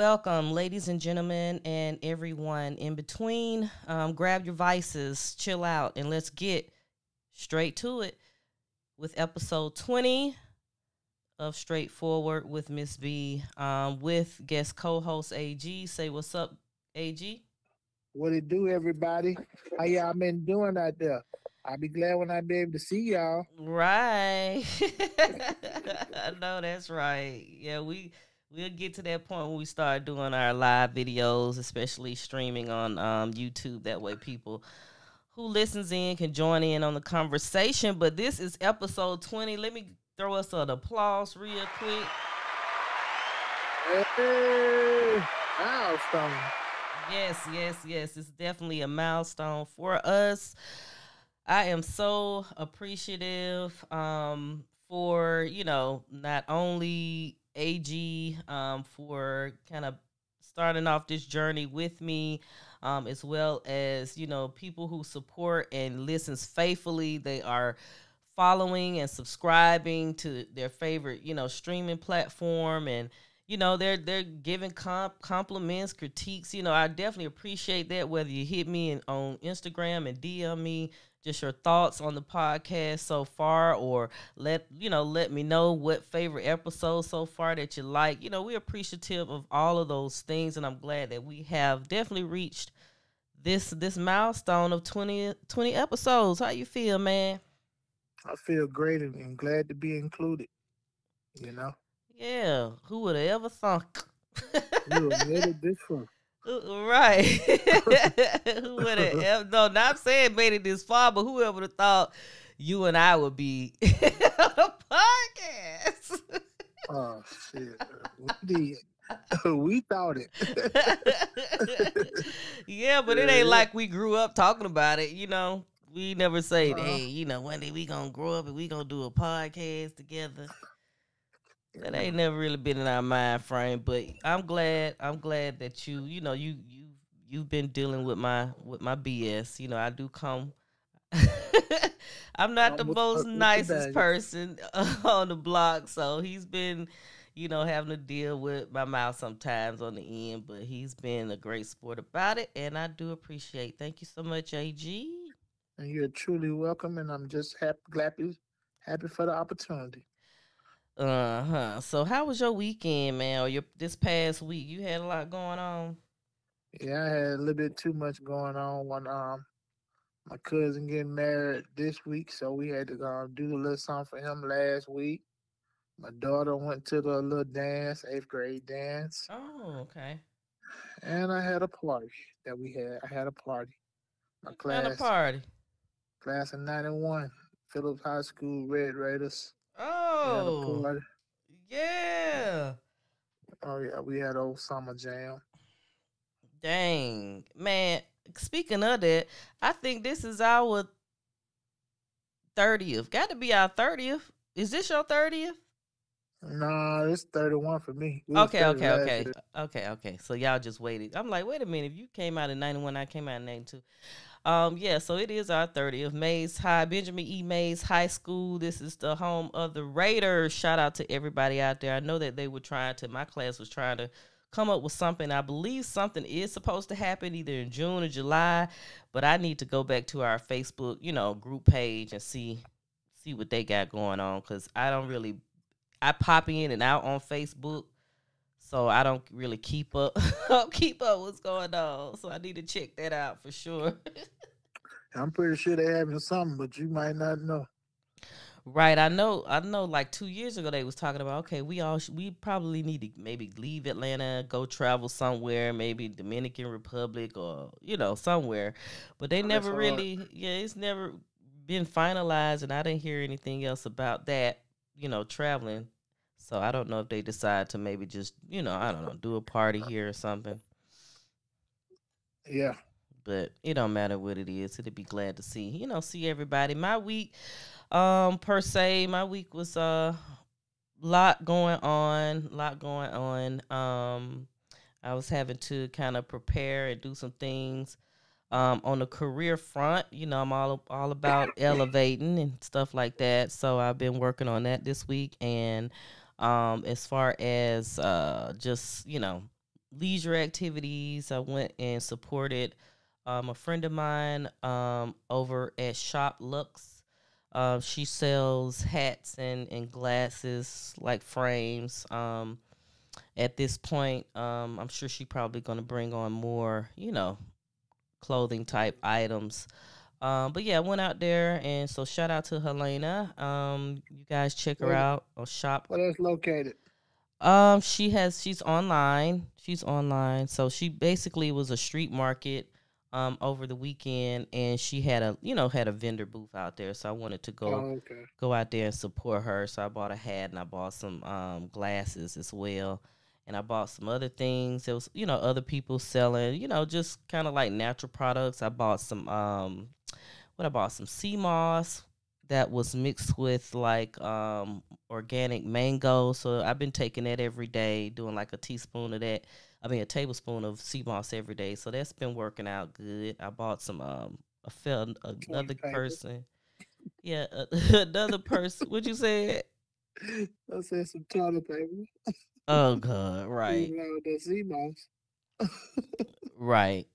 Welcome, ladies and gentlemen, and everyone in between. Grab your vices, chill out, and let's get straight to it with episode 20 of Straightforward with Miss B, with guest co-host AG. Say what's up, AG. What it do, everybody? How y'all been doing out there? I'll be glad when I be able to see y'all. Right. I know that's right. Yeah, we'll get to that point when we start doing our live videos, especially streaming on YouTube. That way people who listens in can join in on the conversation. But this is episode 20. Let me throw us an applause real quick. Hey, milestone. Yes. It's definitely a milestone for us. I am so appreciative for, you know, not only AG for kind of starting off this journey with me, as well as, you know, people who support and listens faithfully. They are following and subscribing to their favorite, you know, streaming platform, and you know, they're giving compliments, critiques. You know, I definitely appreciate that. Whether you hit me on Instagram and DM me just your thoughts on the podcast so far, or let me know what favorite episode so far that you like. You know, we're appreciative of all of those things, and I'm glad that we have definitely reached this milestone of 20 episodes. How you feel, man? I feel great and glad to be included, you know? Yeah, who would have ever thunk? You made it this far. Right. Who would have? No, not saying made it this far, but whoever would have thought you and I would be on a podcast? Oh shit, we thought it. Yeah, but it ain't like we grew up talking about it, you know. We never say, hey, you know, one day we gonna grow up and we gonna do a podcast together. That ain't never really been in our mind frame, but I'm glad that you've been dealing with my BS. You know, I do come. I'm not the most nicest person on the block, so he's been, you know, having to deal with my mouth sometimes on the end, but he's been a great sport about it, and I do appreciate. Thank you so much, AG. And you're truly welcome, and I'm just happy for the opportunity. So how was your weekend, man, or this past week? You had a lot going on? Yeah, I had a little bit too much going on. When my cousin getting married this week, so we had to do a little something for him last week. My daughter went to the little dance, 8th grade dance. Oh, okay. And I had a party that we had. I had a party. My class. What kind of party? Class of 91, Phillips High School, Red Raiders. Oh, yeah. Oh, yeah, we had old summer jam. Dang, man. Speaking of that, I think this is our 30th. Got to be our 30th. Is this your 30th? No, it's 31 for me. Okay. So y'all just waited. I'm like, wait a minute. If you came out in 91, I came out in 92. Yeah, so it is our 30th. Benjamin E. Mays High School. This is the home of the Raiders. Shout out to everybody out there. I know that they were my class was trying to come up with something. I believe something is supposed to happen either in June or July, but I need to go back to our Facebook, you know, group page and see what they got going on, because I pop in and out on Facebook, so I don't really keep up what's going on. So I need to check that out for sure. I'm pretty sure they're having something, but you might not know. Right, I know. Like 2 years ago, they was talking about, okay, we probably need to maybe leave Atlanta, go travel somewhere, maybe Dominican Republic or, you know, somewhere. But they never really, it's never been finalized, and I didn't hear anything else about that, you know, traveling. So I don't know if they decide to maybe just, you know, I don't know, do a party here or something. Yeah. But it don't matter what it is. It'd be glad to see everybody. My week, my week was a lot going on. I was having to kind of prepare and do some things. On the career front, you know, I'm all about elevating and stuff like that. So I've been working on that this week. And as far as just, you know, leisure activities. I went and supported a friend of mine over at Shop Looks. She sells hats and glasses, like frames. At this point, I'm sure she's probably going to bring on more, you know, clothing type items. But yeah, I went out there, and so shout out to Helena. You guys check her out on Shop. Where is located? She's online. She's online. So she basically was a street market over the weekend, and she had a vendor booth out there. So I wanted to go out there and support her. So I bought a hat, and I bought some glasses as well. And I bought some other things. There was, other people selling, just kind of like natural products. I bought some, some sea moss that was mixed with like organic mango. So I've been taking that every day, doing like a tablespoon of sea moss every day. So that's been working out good. I bought some, another person. What'd you say? I said some toilet paper. Oh God! Right. Right.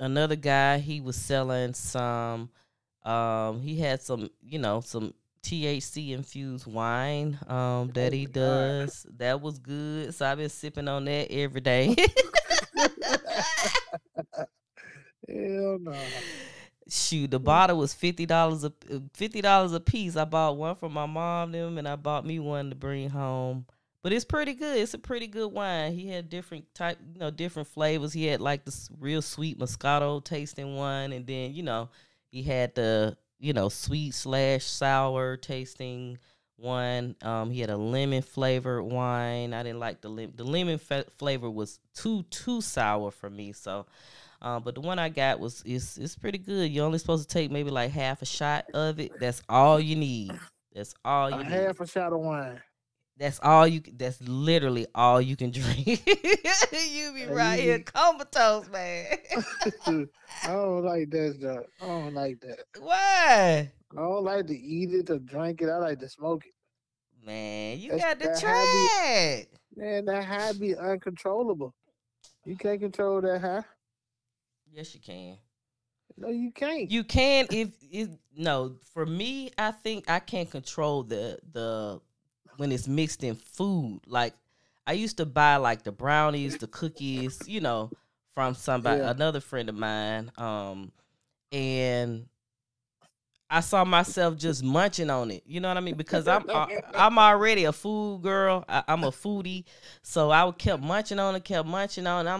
Another guy, he was selling some. He had some, some THC infused wine. That he does. That was good. So I've been sipping on that every day. Hell no. Shoot, the bottle was $50 a piece. I bought one for my mom and I bought me one to bring home. But it's pretty good. It's a pretty good wine. He had different flavors. He had like this real sweet Moscato tasting one, and then he had the sweet / sour tasting one. He had a lemon flavored wine. I didn't like the lemon flavor was too sour for me, so. But the one I got it's pretty good. You're only supposed to take maybe like half a shot of it. That's all you need. Half a shot of wine. That's literally all you can drink. You be right here comatose, man. I don't like that stuff. I don't like that. Why? I don't like to eat it or drink it. I like to smoke it. Man, you got to try it. Man, that high be uncontrollable. You can't control that high. Yes, you can. No, you can't. You can for me, I think I can't control the when it's mixed in food. Like I used to buy like the brownies, the cookies, from somebody, another friend of mine. And I saw myself just munching on it. You know what I mean? Because I'm already a food girl. I'm a foodie. So I kept munching on it, I'm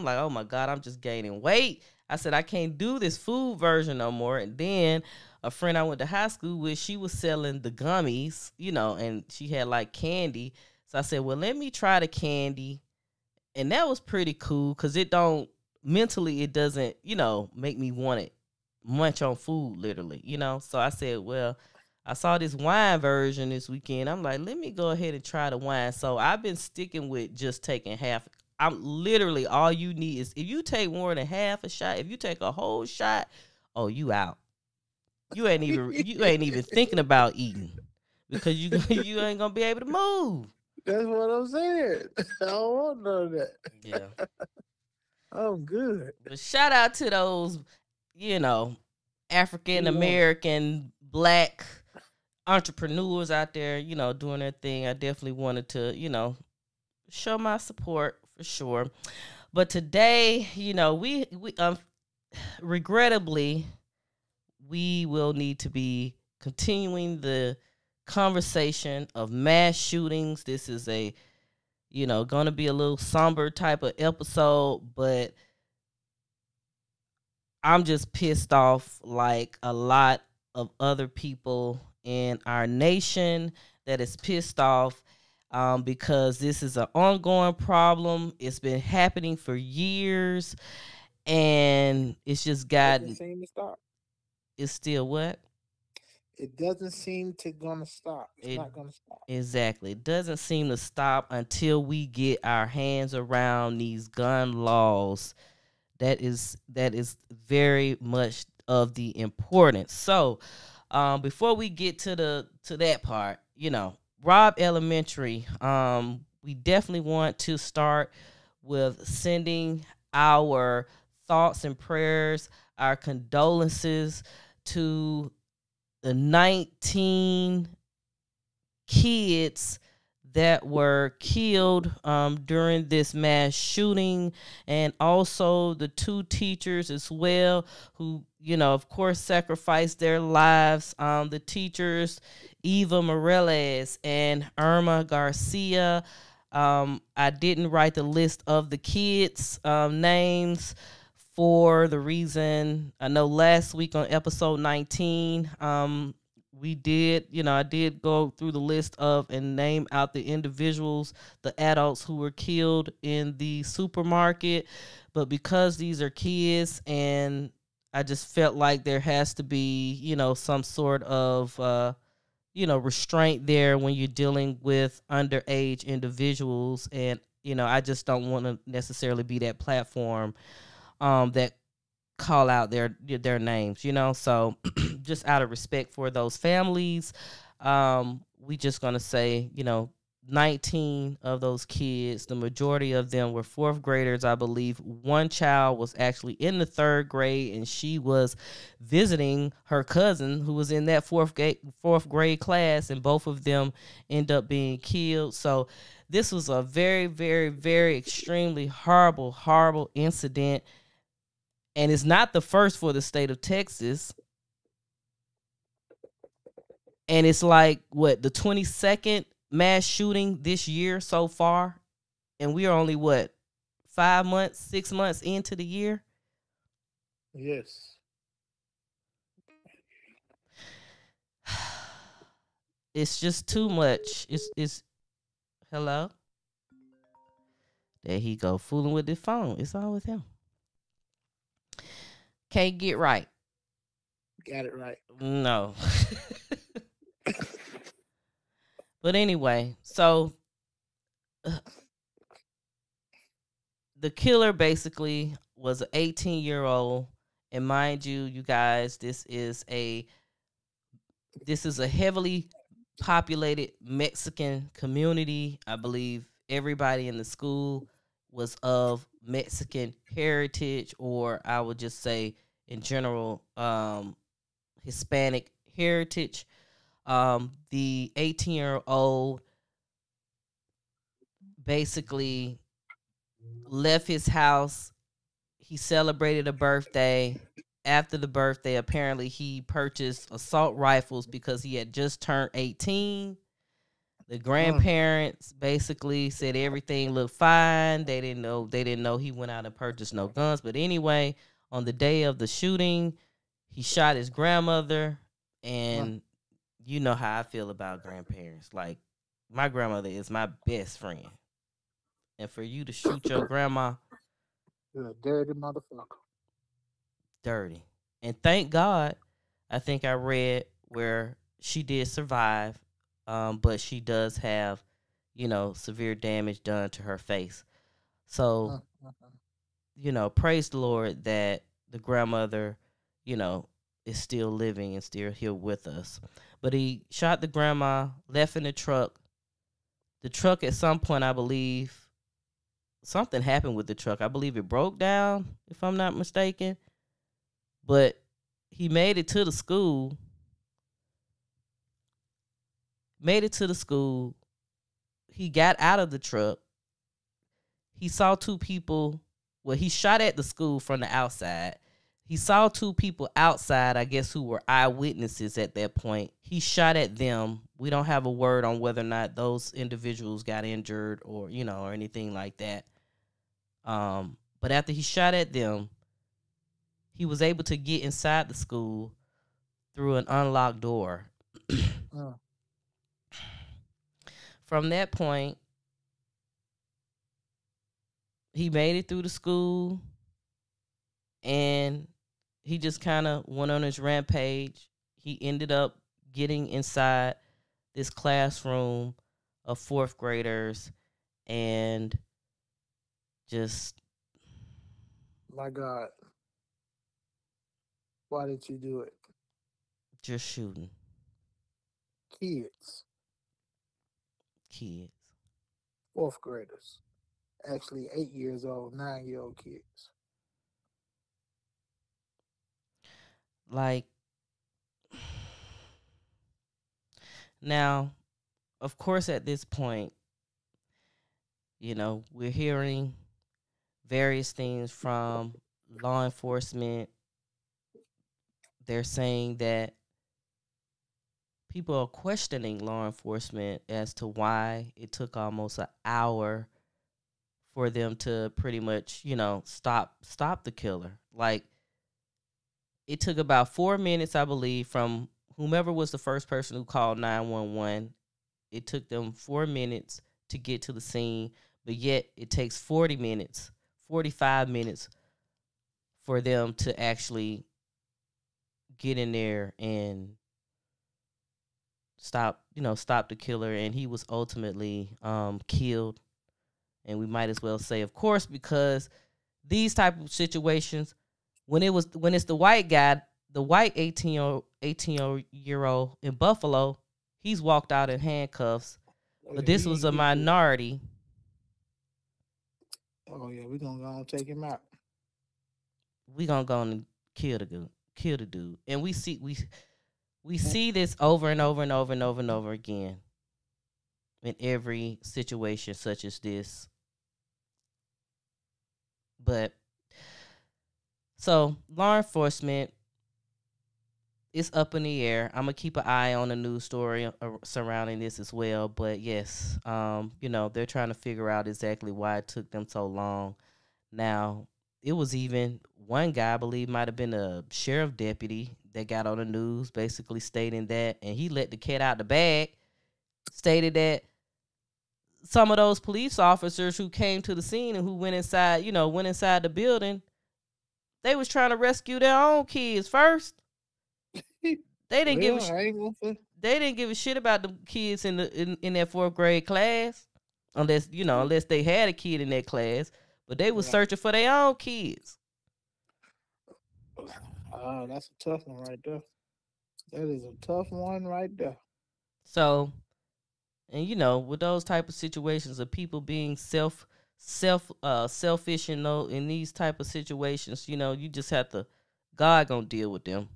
like, oh my God, I'm just gaining weight. I said, I can't do this food version no more. And then a friend I went to high school with, she was selling the gummies, and she had like candy. So I said, well, let me try the candy. And that was pretty cool because it doesn't, make me want it munch on food, literally, So I said, well, I saw this wine version this weekend. I'm like, let me go ahead and try the wine. So I've been sticking with just taking half. I'm literally all you need is if you take more than half a shot, if you take a whole shot, oh, you out. You ain't even thinking about eating because you ain't gonna be able to move. That's what I'm saying. I don't want none of that. Yeah. I'm good. But shout out to those, African American Black entrepreneurs out there, doing their thing. I definitely wanted to, show my support. For sure. But today, we regrettably, we will need to be continuing the conversation of mass shootings. This is a, going to be a little somber type of episode, but I'm just pissed off like a lot of other people in our nation that is pissed off. Because this is an ongoing problem. It's been happening for years, and it's just gotten. It doesn't seem to stop. It's still what? It doesn't seem to gonna stop. It's not gonna stop. Exactly. It doesn't seem to stop until we get our hands around these gun laws. That is very much of the importance. So, before we get to that part, Robb Elementary, we definitely want to start with sending our thoughts and prayers, our condolences to the 19 kids that were killed during this mass shooting, and also the 2 teachers as well who, you know, of course, sacrificed their lives. The teachers, Eva Morales and Irma Garcia. I didn't write the list of the kids' names for the reason I know last week on episode 19, we did, you know, I did go through the list of and name out the individuals, the adults who were killed in the supermarket. But because these are kids, and I just felt like there has to be, you know, some sort of, you know, restraint there when you're dealing with underage individuals. And, you know, I just don't want to necessarily be that platform that call out their names, you know. So just out of respect for those families, we just going to say, you know, 19 of those kids, the majority of them were 4th graders, I believe. One child was actually in the 3rd grade, and she was visiting her cousin who was in that fourth grade class, and both of them end up being killed. So this was a very, very, very extremely horrible, horrible incident. And it's not the first for the state of Texas. And it's like, what, the 22nd mass shooting this year so far? And we are only, what, 5 months, 6 months into the year? Yes. It's just too much. It's hello? There he go, fooling with the phone. It's always him. Can't get right. Got it right. No. But anyway, so the killer basically was an 18-year-old. And mind you, you guys, this is a heavily populated Mexican community. I believe everybody in the school was of Mexican heritage, or I would just say in general, Hispanic heritage. The 18-year-old basically left his house. He celebrated a birthday. After the birthday, apparently he purchased assault rifles because he had just turned 18. The grandparents basically said everything looked fine. They didn't know he went out and purchased no guns. But anyway, on the day of the shooting, he shot his grandmother. And you know how I feel about grandparents. Like, my grandmother is my best friend. And for you to shoot your grandma, you're a dirty motherfucker. Dirty. And thank God, I think I read where she did survive. But she does have, you know, severe damage done to her face. So, you know, praise the Lord that the grandmother, you know, is still living and still here with us. But he shot the grandma, left in the truck. The truck at some point, I believe, something happened with the truck. I believe it broke down, if I'm not mistaken. But he made it to the school. He got out of the truck. He saw 2 people. Well, he shot at the school from the outside. He saw 2 people outside, I guess, who were eyewitnesses at that point. He shot at them. We don't have a word on whether or not those individuals got injured or, you know, or anything like that. But after he shot at them, he was able to get inside the school through an unlocked door. Oh. From that point, he made it through the school, and he just kind of went on his rampage. He ended up getting inside this classroom of 4th graders and just... My God, why did you do it? Just shooting. Kids. fourth graders, actually 8 years old, 9-year-old kids. Like, now, of course, at this point, you know, we're hearing various things from law enforcement. They're saying that people are questioning law enforcement as to why it took almost an hour for them to pretty much, you know, stop the killer. Like, it took about 4 minutes, I believe, from whomever was the first person who called 911. It took them 4 minutes to get to the scene, but yet it takes 40 minutes, 45 minutes for them to actually get in there and stop the killer. And he was ultimately killed. And we might as well say, of course, because these type of situations, when it's the white guy, the white 18-year-old in Buffalo, he's walked out in handcuffs. But this was a minority. Oh yeah, we're gonna go and take him out. We gonna go and kill the dude. And we see this over and over again in every situation such as this. But so law enforcement is up in the air. I'm gonna keep an eye on the news story surrounding this as well. But yes, you know, they're trying to figure out exactly why it took them so long. Now, it was even one guy, I believe, might have been a sheriff deputy that got on the news, basically stating that, and he let the cat out the bag, stated that some of those police officers who came to the scene and who went inside the building, they was trying to rescue their own kids first. They didn't give a shit about the kids in that fourth grade class, unless they had a kid in that class. But they was searching for their own kids. Oh, that's a tough one right there. That is a tough one right there. So, and you know, with those type of situations of people being selfish, and in these type of situations, you know, you just have to. God gonna deal with them.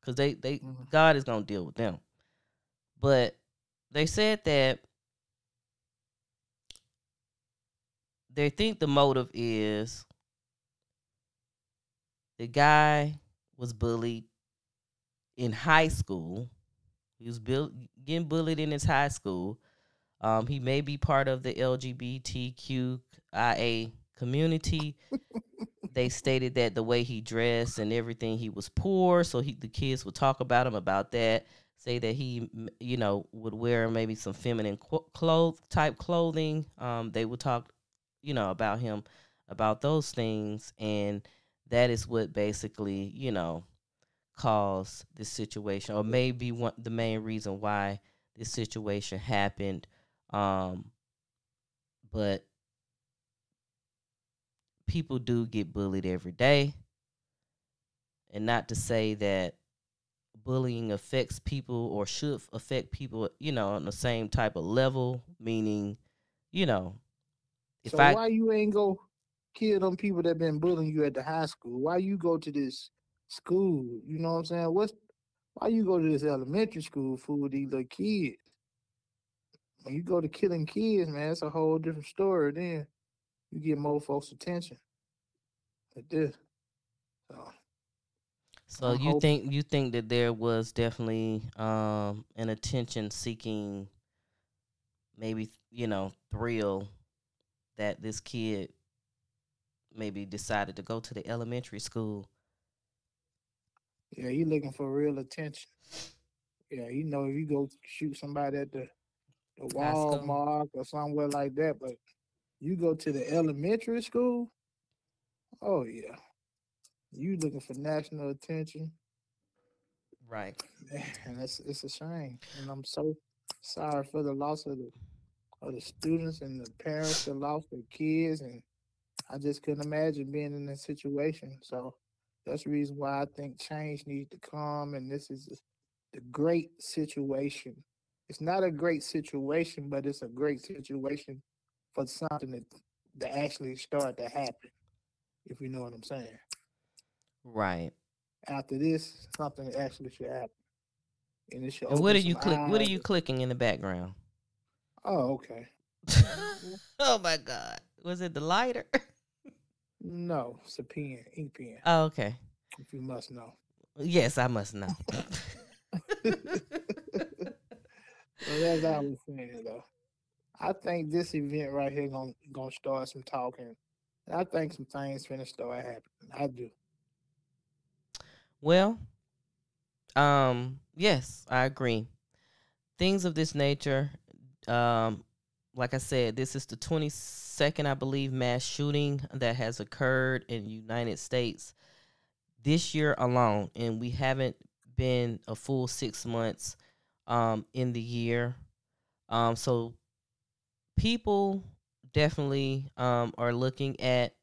Because God is going to deal with them. But they said that they think the motive is the guy was bullied in high school. He was getting bullied in his high school. He may be part of the LGBTQIA community. They stated that the way he dressed and everything, he was poor, so the kids would talk about him about that, say that he, you know, would wear maybe some feminine clothing. They would talk, you know, about him, about those things, and that is what basically, you know, caused this situation, or maybe the main reason why this situation happened. But people do get bullied every day. And not to say that bullying affects people or should affect people, you know, on the same type of level, meaning, you know. Why you ain't go kill them people that been bullying you at the high school? Why you go to this school? You know what I'm saying? Why you go to this elementary school, fool, these little kids? When you go to killing kids, man, it's a whole different story then. You get more folks' attention. It did. So you think that there was definitely an attention-seeking, maybe, you know, thrill that this kid maybe decided to go to the elementary school. Yeah, he looking for real attention. Yeah, you know, if you go shoot somebody at the Walmart or somewhere like that, but you go to the elementary school? Oh, yeah. You looking for national attention. Right. Man, it's a shame. And I'm so sorry for the loss of the students and the parents that lost their kids. And I just couldn't imagine being in that situation. So that's the reason why I think change needs to come. And this is the great situation. It's not a great situation, but it's a great situation for something to actually start to happen, if you know what I'm saying. Right. After this, something actually should happen. And it should. And what are you What are you clicking in the background? Oh, okay. Oh my God! Was it the lighter? No, it's a pen, ink pen. Oh, okay. If you must know. Yes, I must know. Well, that's how I'm saying, though. I think this event right here gonna start some talking. And I think some things finna start happening. I do. Well, yes, I agree. Things of this nature, like I said, this is the 22nd, I believe, mass shooting that has occurred in the United States this year alone, and we haven't been a full 6 months in the year. So people definitely are looking at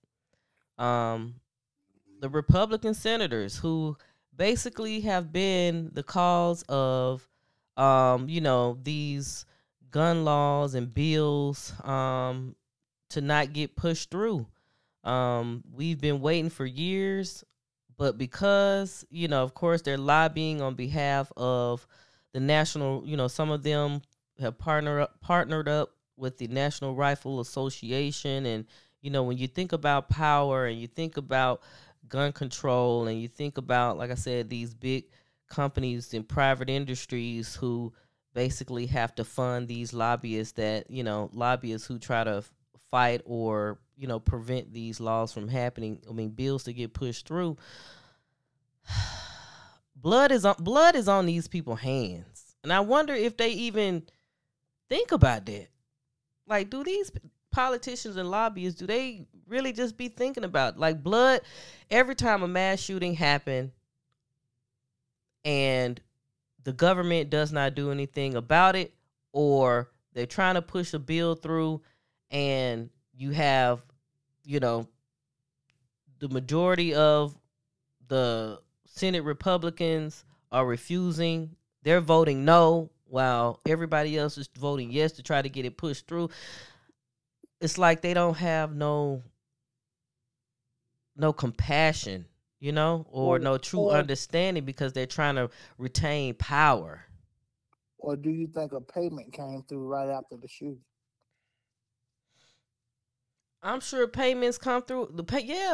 the Republican senators who basically have been the cause of, you know, these gun laws and bills to not get pushed through. We've been waiting for years, but because, you know, of course, they're lobbying on behalf of the national, you know, some of them have partnered up with the National Rifle Association. And, you know, when you think about power and you think about gun control and you think about, like I said, these big companies and private industries who basically have to fund these lobbyists that, you know, lobbyists who try to fight or, you know, prevent these laws from happening. I mean, bills to get pushed through. Blood is on these people's hands. And I wonder if they even think about that. Like, do these politicians and lobbyists, do they really just be thinking about, like, blood? Every time a mass shooting happens and the government does not do anything about it, or they're trying to push a bill through and you have, you know, the majority of the Senate Republicans are refusing. They're voting no while everybody else is voting yes to try to get it pushed through. It's like they don't have no compassion, you know, or no true understanding because they're trying to retain power. Or do you think a payment came through right after the shooting? I'm sure payments come through.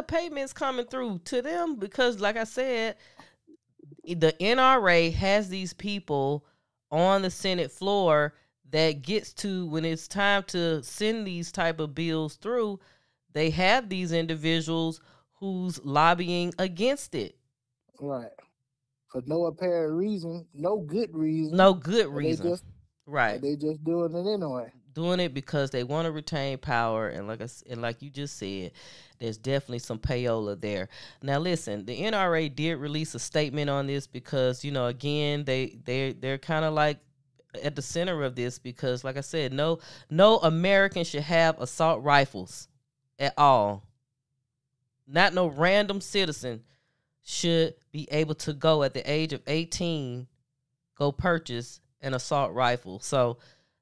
Payments coming through to them because, like I said, the NRA has these people on the Senate floor that gets to, when it's time to send these type of bills through, they have these individuals who's lobbying against it. Right. For no apparent reason, no good reason. No good reason. Right. They just doing it anyway. Doing it because they want to retain power. And like you just said, there's definitely some payola there. Now, listen, the NRA did release a statement on this because, you know, again, they're kind of like at the center of this because, like I said, no American should have assault rifles at all. Not no random citizen should be able to go at the age of 18, go purchase an assault rifle. So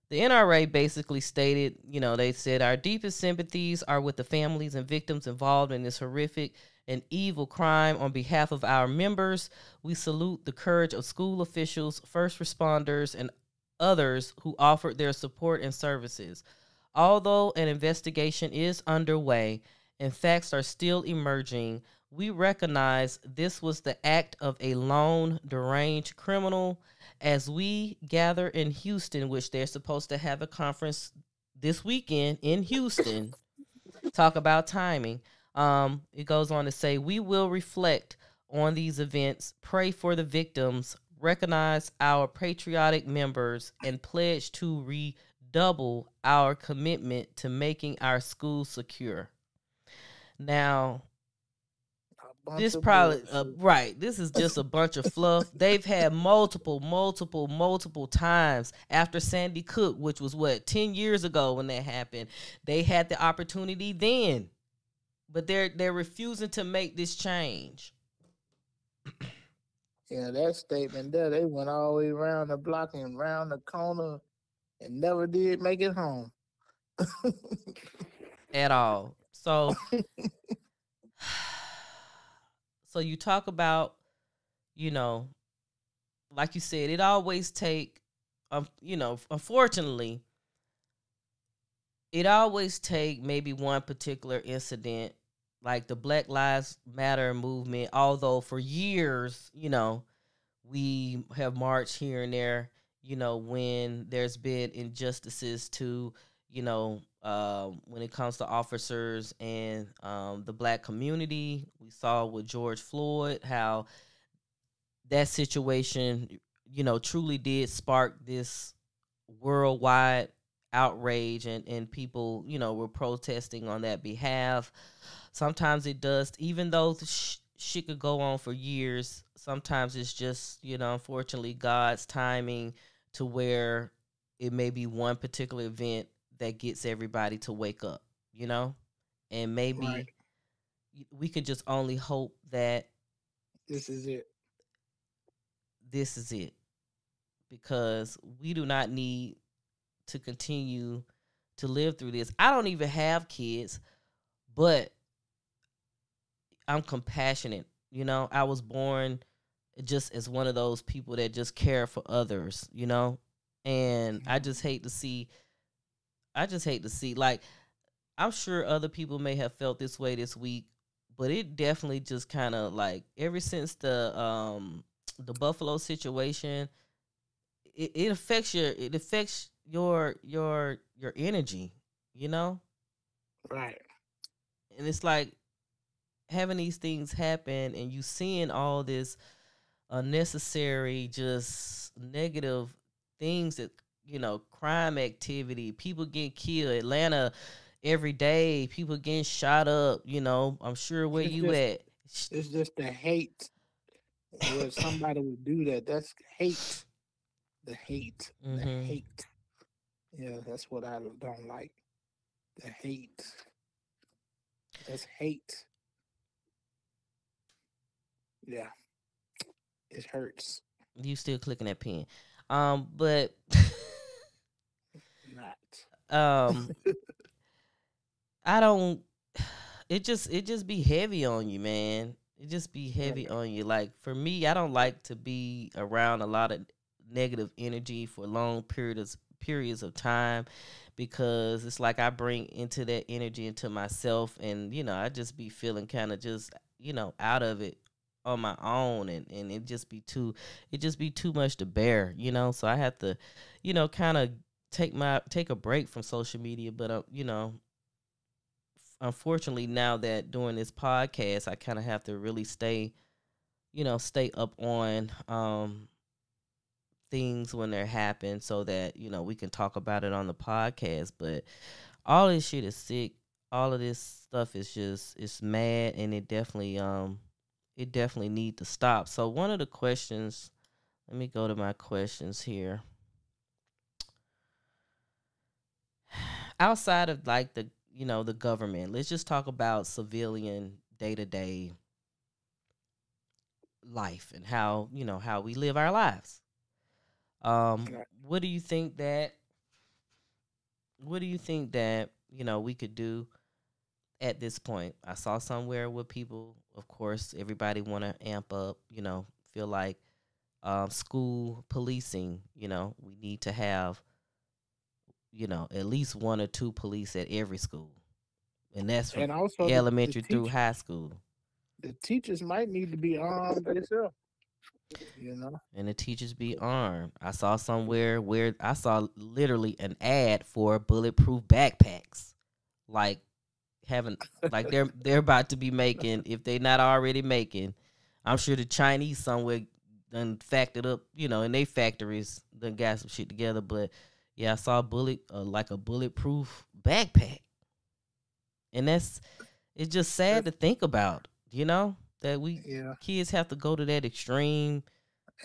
the NRA basically stated, you know, they said our deepest sympathies are with the families and victims involved in this horrific and evil crime. On behalf of our members, we salute the courage of school officials, first responders, and others who offered their support and services. Although an investigation is underway, and facts are still emerging, we recognize this was the act of a lone, deranged criminal. As we gather in Houston, which they're supposed to have a conference this weekend in Houston, talk about timing. It goes on to say, we will reflect on these events, pray for the victims, recognize our patriotic members, and pledge to redouble our commitment to making our schools secure. Now, this probably, right, this is just a bunch of fluff. They've had multiple times after Sandy Hook, which was, what, 10 years ago when that happened. They had the opportunity then, but they're refusing to make this change. Yeah, that statement there, they went all the way around the block and around the corner and never did make it home. at all. So you talk about, you know, like you said, it always take, you know, unfortunately, it always take maybe one particular incident, like the Black Lives Matter movement, although for years, you know, we have marched here and there, you know, when there's been injustices to, you know, when it comes to officers and the black community. We saw with George Floyd how that situation, you know, truly did spark this worldwide outrage, and people, you know, were protesting on that behalf. Sometimes it does, even though shit could go on for years, sometimes it's just, you know, unfortunately, God's timing to where it may be one particular event that gets everybody to wake up, you know? And maybe right. We could just only hope that this is it. This is it. Because we do not need to continue to live through this. I don't even have kids, but I'm compassionate. You know, I was born just as one of those people that just care for others, you know? And I just hate to see, like, I'm sure other people may have felt this way this week, but it definitely just kind of, like, ever since the Buffalo situation, it affects your energy, you know? Right. And it's like having these things happen and you seeing all this unnecessary, just negative things that, you know, crime activity, people getting killed, Atlanta every day, people getting shot up, you know, I'm sure where it's you at. It's just the hate. Where somebody would do that, that's hate. The hate. Mm-hmm. The hate. Yeah, that's what I don't like. The hate. That's hate. Yeah. It hurts. You still clicking that pen. But not. I don't, it just be heavy on you, man. It just be heavy on you. Like, for me, I don't like to be around a lot of negative energy for long periods of time, because it's like I bring into that energy into myself, and, you know, I just be feeling kind of just, you know, out of it on my own, and it just be too much to bear, you know? So I have to, you know, kind of take a break from social media, but, you know, unfortunately, now that doing this podcast, I kind of have to really stay up on things when they happen, so that, you know, we can talk about it on the podcast. But all this shit is sick. All of this stuff is just, it's mad, and it definitely need to stop. So one of the questions, let me go to my questions here. Outside of, like, the, you know, the government, let's just talk about civilian day-to-day life and how, you know, how we live our lives. What do you think that, you know, we could do at this point? I saw somewhere where people, of course, everybody want to amp up, you know, feel like school policing, you know, we need to have, you know, at least one or two police at every school. And that's from elementary through high school. The teachers might need to be armed themselves, you know. And the teachers be armed. I saw somewhere where I saw literally an ad for bulletproof backpacks. Like, having, like, they're about to be making, if they're not already making, I'm sure the Chinese somewhere done factored up, you know, in their factories done got some shit together, but yeah, I saw a bulletproof backpack. And it's just sad to think about, you know, that kids have to go to that extreme.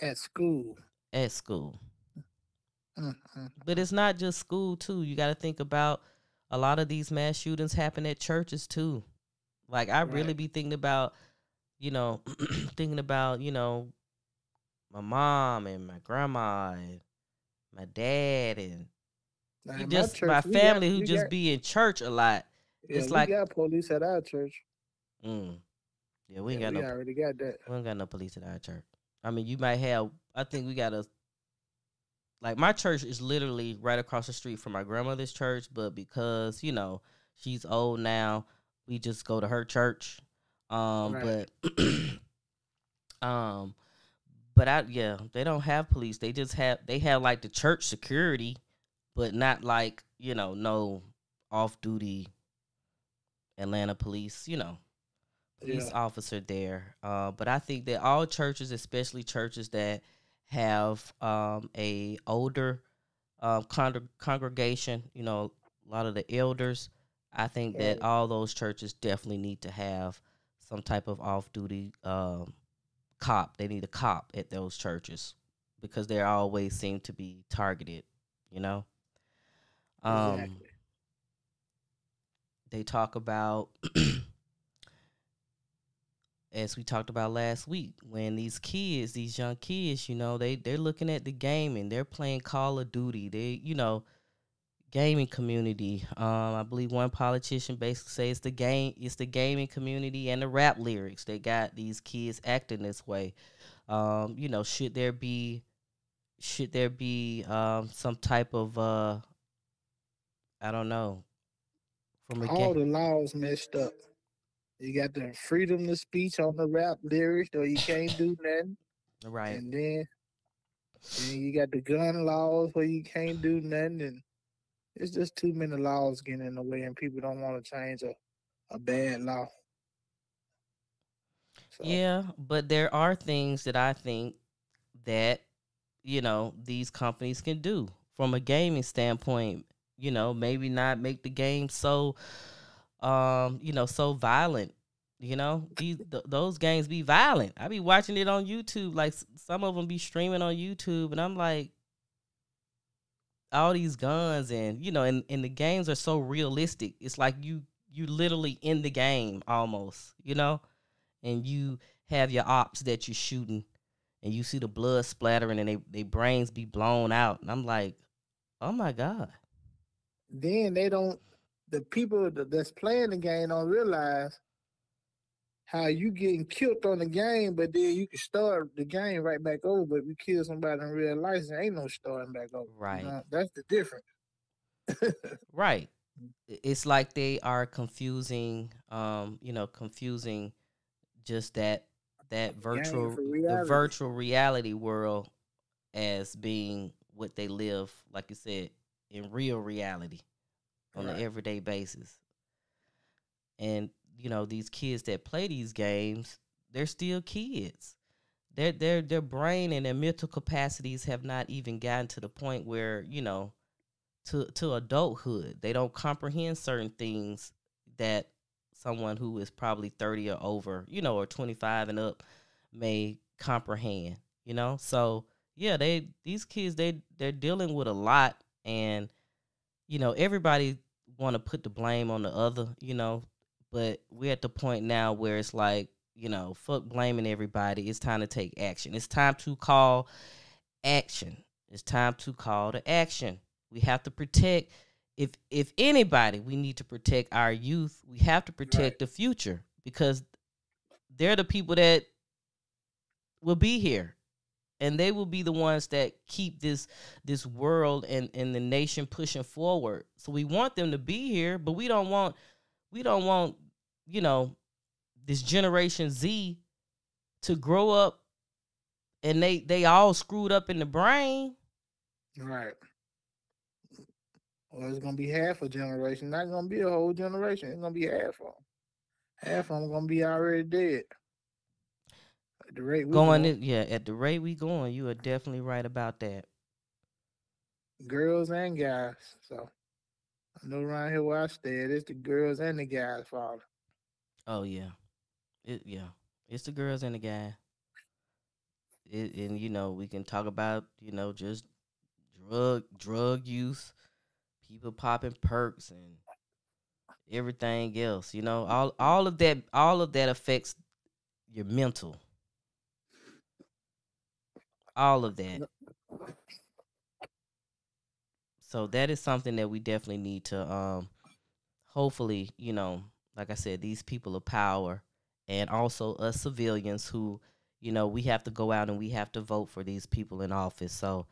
At school. Mm-hmm. But it's not just school, too. You got to think about a lot of these mass shootings happen at churches, too. Like, I really be thinking about, you know, my mom and my grandma and my dad and Now, just my family who just be in church a lot. Yeah, it's like we got police at our church. Mm. Yeah, we ain't got no. Already got that. We ain't got no police at our church. I mean, you might have. I think we got a. Like my church is literally right across the street from my grandmother's church, but because you know she's old now, we just go to her church. Right. But yeah, they don't have police. They just have like the church security, but not like, you know, no off-duty Atlanta police, you know, police officer there. But I think that all churches, especially churches that have a older congregation, you know, a lot of the elders, I think that all those churches definitely need to have some type of off-duty cop. They need a cop at those churches because they always seem to be targeted, you know. Exactly. They talk about, as we talked about last week, when these kids, these young kids, you know, they're looking at the gaming. They're playing Call of Duty. They, you know, gaming community. I believe one politician basically says it's the gaming community and the rap lyrics. They got these kids acting this way. You know, should there be some type of I don't know. All the laws messed up. You got the freedom of speech on the rap lyrics, or you can't do nothing. Right. And then you got the gun laws where you can't do nothing. And it's just too many laws getting in the way, and people don't want to change a bad law. So. Yeah, but there are things that I think that, you know, these companies can do from a gaming standpoint. You know, maybe not make the game so, you know, so violent. You know, those games be violent. I be watching it on YouTube. Like, some of them be streaming on YouTube, and I'm like, all these guns and, you know, and the games are so realistic. It's like you literally in the game almost, you know, and you have your ops that you're shooting, and you see the blood splattering, and they brains be blown out. And I'm like, oh, my God. Then they don't, the people that's playing the game don't realize how you getting killed on the game, but then you can start the game right back over. But if you kill somebody in real life, there ain't no starting back over. Right. You know, that's the difference. Right. It's like they are confusing, you know, just that virtual, the virtual reality world as being what they live, like you said, in real reality on an everyday basis. And, you know, these kids that play these games, they're still kids. Their brain and their mental capacities have not even gotten to the point where, you know, to adulthood. They don't comprehend certain things that someone who is probably 30 or over, you know, or 25 and up may comprehend, you know? So, yeah, these kids, they're dealing with a lot. And, you know, everybody want to put the blame on the other, you know, but we're at the point now where it's like, you know, fuck blaming everybody. It's time to take action. It's time to call action. It's time to call to action. We have to protect, if anybody, we need to protect our youth. We have to protect the future, because they're the people that will be here. And they will be the ones that keep this world and the nation pushing forward. So we want them to be here, but we don't want, you know, this Generation Z to grow up and they all screwed up in the brain. Right. Well, it's gonna be half a generation, not gonna be a whole generation. It's gonna be half of them. Half of them gonna be already dead. The rate at the rate we going, you are definitely right about that. Girls and guys. So I know around here where I stay, it's the girls and the guys' fault. Oh yeah, it's the girls and the guy. And you know, we can talk about, you know, just drug use, people popping perks and everything else. You know, all of that affects your mental. All of that. So that is something that we definitely need to, hopefully, you know, like I said, these people of power and also us civilians who, you know, we have to go out and we have to vote for these people in office. So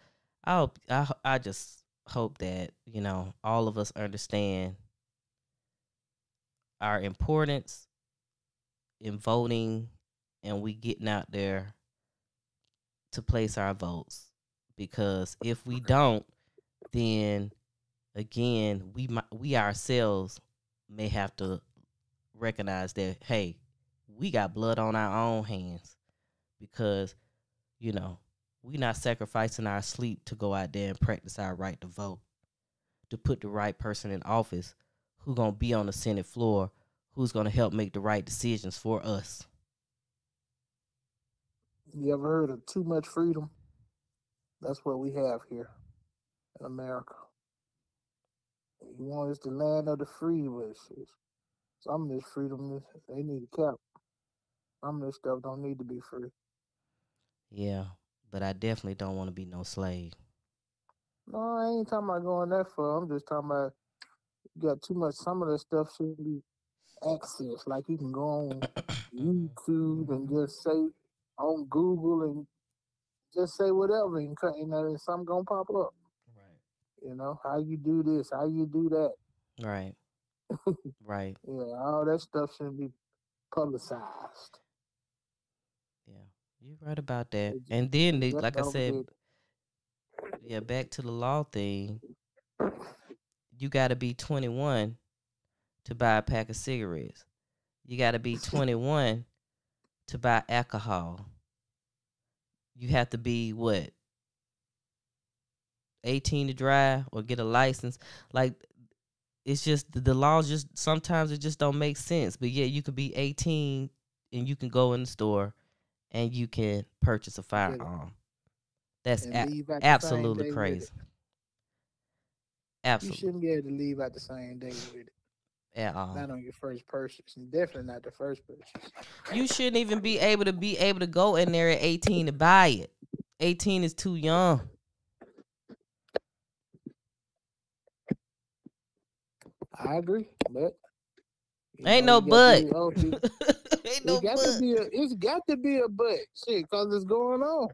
I hope, I just hope that, you know, all of us understand our importance in voting and we getting out there to place our votes. Because if we don't, then again, we ourselves may have to recognize that, hey, we got blood on our own hands because, you know, we're not sacrificing our sleep to go out there and practice our right to vote, to put the right person in office who's going to be on the Senate floor, who's going to help make the right decisions for us. You ever heard of too much freedom? That's what we have here in America. You want us the land of the free, but some of this freedom, they need to cap. Some of this stuff don't need to be free. Yeah, but I definitely don't want to be no slave. No, I ain't talking about going that far. I'm just talking about you got too much. Some of this stuff shouldn't be accessed. Like you can go on YouTube and just say on Google and just say whatever, and you know, and something gonna pop up. Right. You know, how you do this, how you do that. Right. Right. Yeah, all that stuff shouldn't be publicized. Yeah, you're right about that. And then, they, like I said, yeah, back to the law thing. You got to be 21 to buy a pack of cigarettes. You got to be 21 to buy alcohol. You have to be, what, 18 to drive or get a license? Like, it's just, the laws just, sometimes it just don't make sense. But, yeah, you could be 18 and you can go in the store and you can purchase a firearm. That's absolutely crazy. Absolutely. You shouldn't be able to leave out the same day with it. At all. Not on your first purchase. Definitely not the first purchase. You shouldn't even be able to go in there at 18 to buy it. 18 is too young. I agree, but ain't no but. Ain't no but. It's got to be a but. Shit, cause it's going on.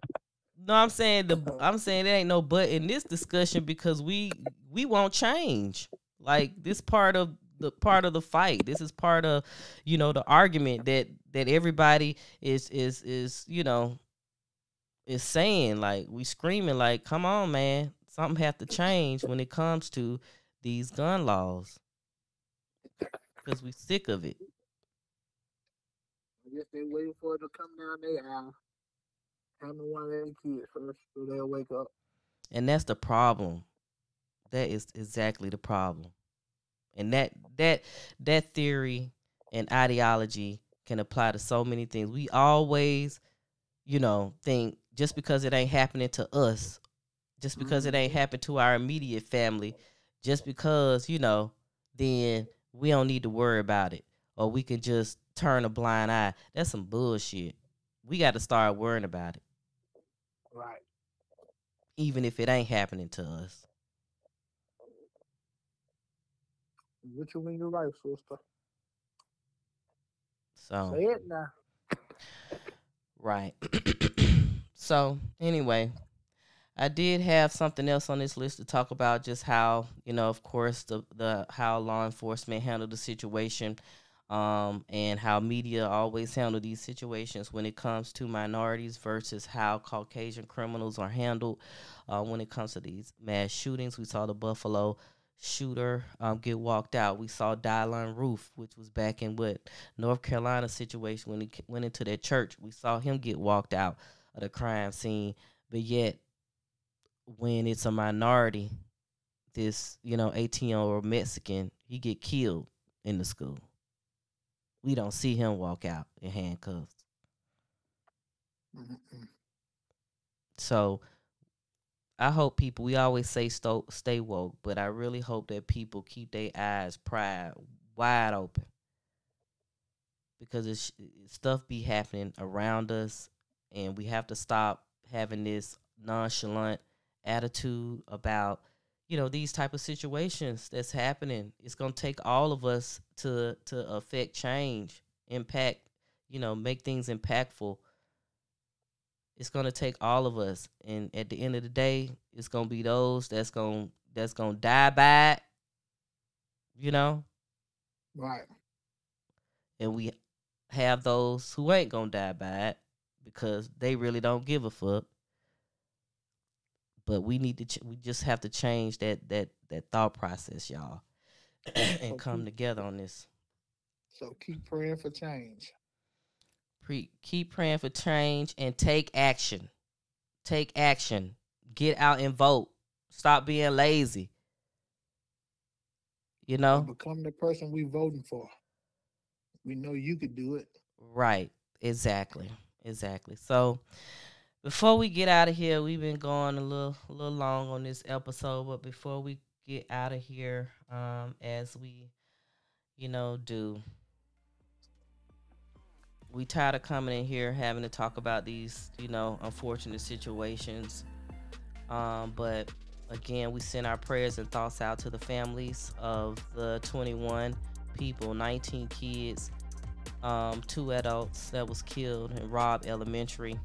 No, I'm saying there ain't no but in this discussion because we won't change. Like this part of the fight. This is part of, you know, the argument that everybody is you know, is saying, like we screaming like, come on, man, something have to change when it comes to these gun laws because we sick of it. I guess they waiting for it to come down their aisle. I'm the one that kids first, so they'll wake up. And that's the problem. That is exactly the problem. And that theory and ideology can apply to so many things. We always, you know, think just because it ain't happening to us, just because it ain't happened to our immediate family, just because, you know, then we don't need to worry about it or we can just turn a blind eye. That's some bullshit. We got to start worrying about it. Right. Even if it ain't happening to us. What you win your life, sister. So say it now. Right. So anyway, I did have something else on this list to talk about, just how, you know, of course, the how law enforcement handled the situation, and how media always handle these situations when it comes to minorities versus how Caucasian criminals are handled when it comes to these mass shootings. We saw the Buffalo shooter get walked out. We saw Dylann Roof, which was back in what North Carolina situation when he went into that church. We saw him get walked out of the crime scene. But yet, when it's a minority, this, you know, 18-year-old Mexican, he get killed in the school. We don't see him walk out in handcuffs. So I hope people, we always say stay woke, but I really hope that people keep their eyes wide open because it's, stuff be happening around us, and we have to stop having this nonchalant attitude about, you know, these type of situations that's happening. It's going to take all of us to affect change, impact, you know, make things impactful. It's going to take all of us. And at the end of the day, it's going to be those that's going to die by it, you know? Right. And we have those who ain't going to die by it because they really don't give a fuck. But we need to we just have to change that thought process, y'all, and come together on this. So keep praying for change. Keep praying for change and take action. Take action. Get out and vote. Stop being lazy. You know? We become the person we voting for. We know you could do it. Right. Exactly. So before we get out of here, we've been going a little long on this episode, but before we get out of here, as we, you know, do, we tired of coming in here having to talk about these, you know, unfortunate situations. But again, we send our prayers and thoughts out to the families of the 21 people, 19 kids, 2 adults that was killed in Robb Elementary.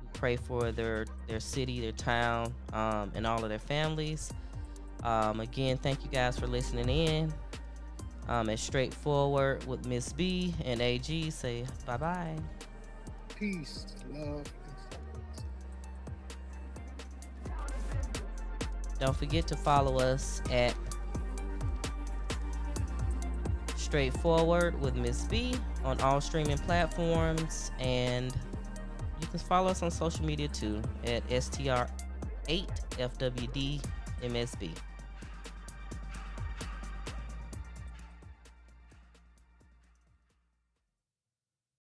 We pray for their city, their town, and all of their families. Again, thank you guys for listening in. And Straightforward with Miss B and AG say bye-bye. Peace, love. Don't forget to follow us at Straightforward with Miss B on all streaming platforms. And you can follow us on social media too at STR8FWDMSB.